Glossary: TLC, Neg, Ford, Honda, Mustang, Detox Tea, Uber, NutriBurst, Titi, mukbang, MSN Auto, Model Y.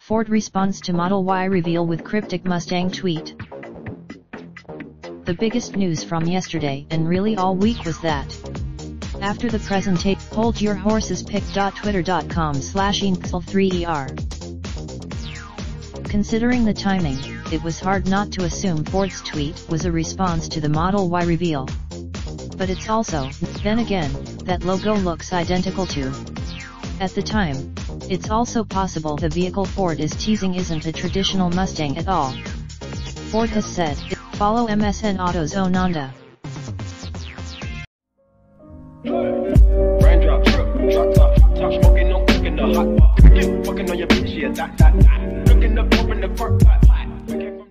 Ford responds to Model Y reveal with cryptic Mustang tweet. The biggest news from yesterday and really all week was that after the presentation, hold your horses pic.twitter.com/inxl3er. Considering the timing, it was hard not to assume Ford's tweet was a response to the Model Y reveal. But it's also, then again, that logo looks identical to. At the time, it's also possible the vehicle Ford is teasing isn't a traditional Mustang at all. Ford has said, follow MSN Auto's own Honda. Raindrop, drop top, smoking, no cooking the hot pot. Fucking on your bitch, yeah, dot, dot, dot. Looking up, open the park, pot, pot.